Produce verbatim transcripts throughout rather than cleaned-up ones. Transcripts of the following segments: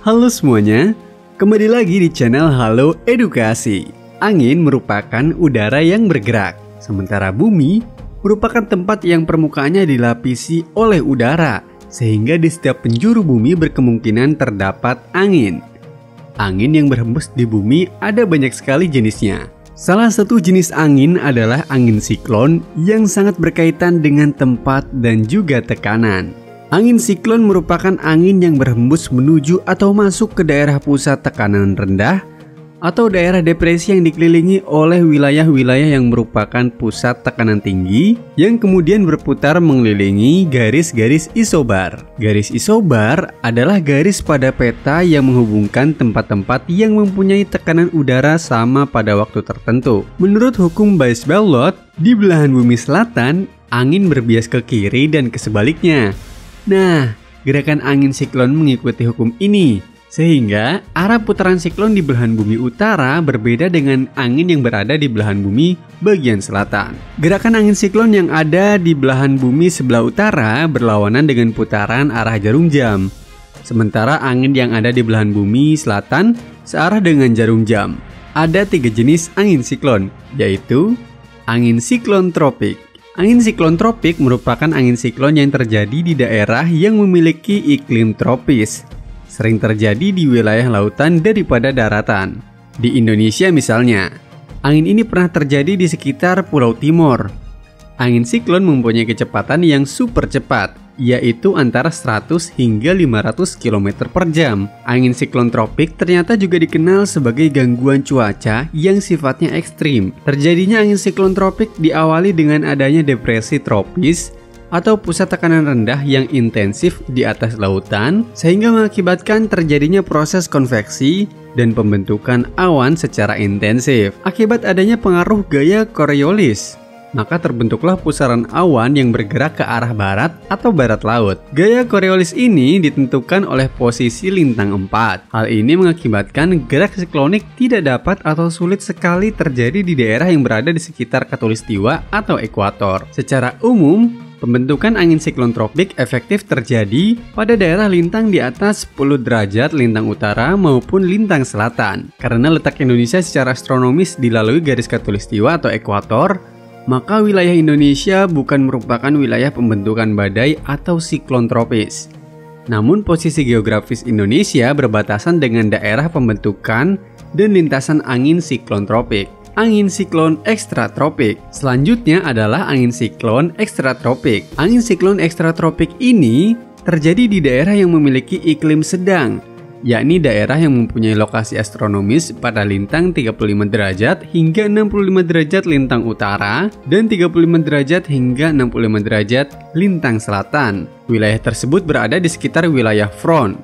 Halo semuanya, kembali lagi di channel Halo Edukasi. Angin merupakan udara yang bergerak, sementara bumi merupakan tempat yang permukaannya dilapisi oleh udara, sehingga di setiap penjuru bumi berkemungkinan terdapat angin. Angin yang berhembus di bumi ada banyak sekali jenisnya. Salah satu jenis angin adalah angin siklon yang sangat berkaitan dengan tempat dan juga tekanan. Angin siklon merupakan angin yang berhembus menuju atau masuk ke daerah pusat tekanan rendah atau daerah depresi yang dikelilingi oleh wilayah-wilayah yang merupakan pusat tekanan tinggi yang kemudian berputar mengelilingi garis-garis isobar. Garis isobar adalah garis pada peta yang menghubungkan tempat-tempat yang mempunyai tekanan udara sama pada waktu tertentu. Menurut hukum Buys Ballot, di belahan bumi selatan, angin berbias ke kiri dan ke sebaliknya. Nah, gerakan angin siklon mengikuti hukum ini, sehingga arah putaran siklon di belahan bumi utara berbeda dengan angin yang berada di belahan bumi bagian selatan. Gerakan angin siklon yang ada di belahan bumi sebelah utara berlawanan dengan putaran arah jarum jam, sementara angin yang ada di belahan bumi selatan searah dengan jarum jam. Ada tiga jenis angin siklon, yaitu angin siklon tropik. Angin siklon tropik merupakan angin siklon yang terjadi di daerah yang memiliki iklim tropis. Sering terjadi di wilayah lautan daripada daratan. Di Indonesia misalnya, angin ini pernah terjadi di sekitar Pulau Timur. Angin siklon mempunyai kecepatan yang super cepat, yaitu antara seratus hingga lima ratus kilometer per jam. Angin siklon tropik ternyata juga dikenal sebagai gangguan cuaca yang sifatnya ekstrim. Terjadinya angin siklon tropik diawali dengan adanya depresi tropis atau pusat tekanan rendah yang intensif di atas lautan, sehingga mengakibatkan terjadinya proses konveksi dan pembentukan awan secara intensif. Akibat adanya pengaruh gaya koriolis, maka terbentuklah pusaran awan yang bergerak ke arah barat atau barat laut. Gaya koriolis ini ditentukan oleh posisi lintang empat. Hal ini mengakibatkan gerak siklonik tidak dapat atau sulit sekali terjadi di daerah yang berada di sekitar khatulistiwa atau ekuator. Secara umum, pembentukan angin siklon tropik efektif terjadi pada daerah lintang di atas sepuluh derajat lintang utara maupun lintang selatan. Karena letak Indonesia secara astronomis dilalui garis khatulistiwa atau ekuator, maka wilayah Indonesia bukan merupakan wilayah pembentukan badai atau siklon tropis. Namun posisi geografis Indonesia berbatasan dengan daerah pembentukan dan lintasan angin siklon tropik. Angin siklon ekstratropik. Selanjutnya adalah angin siklon ekstratropik. Angin siklon ekstratropik ini terjadi di daerah yang memiliki iklim sedang, yakni daerah yang mempunyai lokasi astronomis pada lintang tiga puluh lima derajat hingga enam puluh lima derajat lintang utara dan tiga puluh lima derajat hingga enam puluh lima derajat lintang selatan. Wilayah tersebut berada di sekitar wilayah front.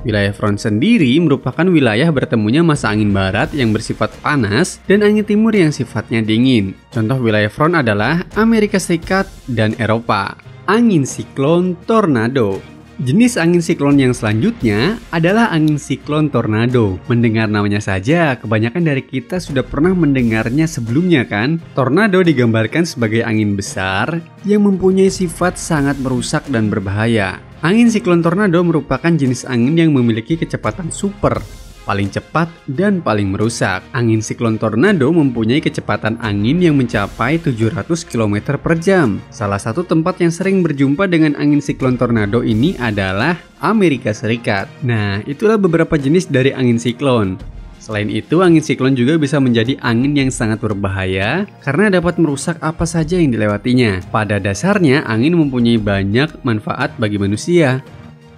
Wilayah front sendiri merupakan wilayah bertemunya massa angin barat yang bersifat panas dan angin timur yang sifatnya dingin. Contoh wilayah front adalah Amerika Serikat dan Eropa. Angin siklon tornado. Jenis angin siklon yang selanjutnya adalah angin siklon tornado. Mendengar namanya saja, kebanyakan dari kita sudah pernah mendengarnya sebelumnya kan? Tornado digambarkan sebagai angin besar yang mempunyai sifat sangat merusak dan berbahaya. Angin siklon tornado merupakan jenis angin yang memiliki kecepatan super, paling cepat dan paling merusak. Angin siklon tornado mempunyai kecepatan angin yang mencapai tujuh ratus kilometer per jam. Salah satu tempat yang sering berjumpa dengan angin siklon tornado ini adalah Amerika Serikat. Nah, itulah beberapa jenis dari angin siklon. Selain itu, angin siklon juga bisa menjadi angin yang sangat berbahaya karena dapat merusak apa saja yang dilewatinya. Pada dasarnya, angin mempunyai banyak manfaat bagi manusia.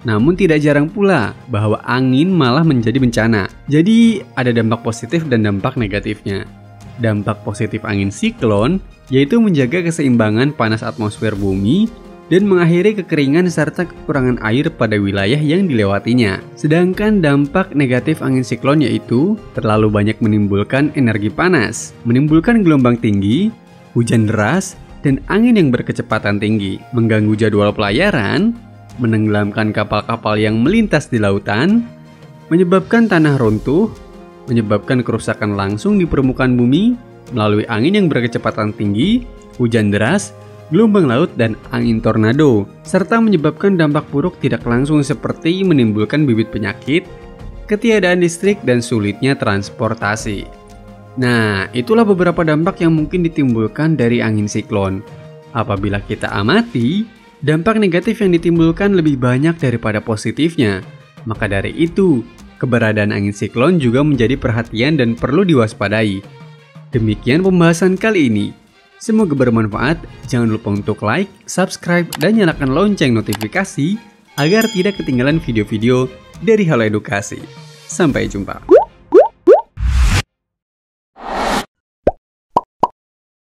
Namun tidak jarang pula bahwa angin malah menjadi bencana. Jadi ada dampak positif dan dampak negatifnya. Dampak positif angin siklon yaitu menjaga keseimbangan panas atmosfer bumi dan mengakhiri kekeringan serta kekurangan air pada wilayah yang dilewatinya. Sedangkan dampak negatif angin siklon yaitu terlalu banyak menimbulkan energi panas, menimbulkan gelombang tinggi, hujan deras, dan angin yang berkecepatan tinggi, mengganggu jadwal pelayaran, menenggelamkan kapal-kapal yang melintas di lautan, menyebabkan tanah runtuh, menyebabkan kerusakan langsung di permukaan bumi melalui angin yang berkecepatan tinggi, hujan deras, gelombang laut, dan angin tornado, serta menyebabkan dampak buruk tidak langsung seperti menimbulkan bibit penyakit, ketiadaan listrik, dan sulitnya transportasi. Nah, itulah beberapa dampak yang mungkin ditimbulkan dari angin siklon. Apabila kita amati, dampak negatif yang ditimbulkan lebih banyak daripada positifnya. Maka dari itu, keberadaan angin siklon juga menjadi perhatian dan perlu diwaspadai. Demikian pembahasan kali ini. Semoga bermanfaat, jangan lupa untuk like, subscribe, dan nyalakan lonceng notifikasi agar tidak ketinggalan video-video dari Halo Edukasi. Sampai jumpa.